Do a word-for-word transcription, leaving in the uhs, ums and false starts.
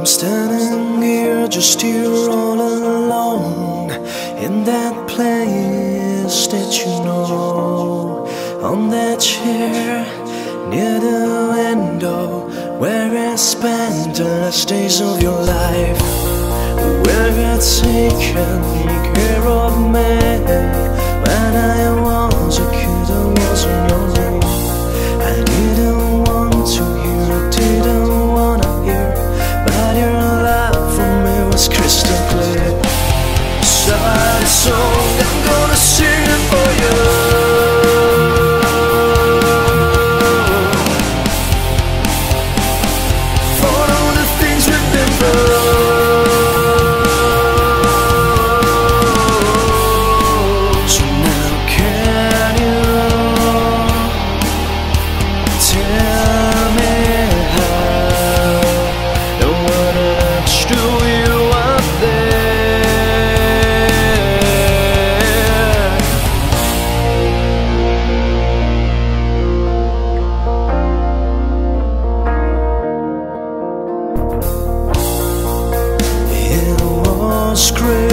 I'm standing here just here all alone, in that place that you know, on that chair near the window, where I spent the last days of your life, where you're taken care of me when I was a kid. I wasn't your name. I didn't want to hear, didn't wanna hear, but your love for me was crystal clear. Sad song, I'm gonna sing it for you. Scream.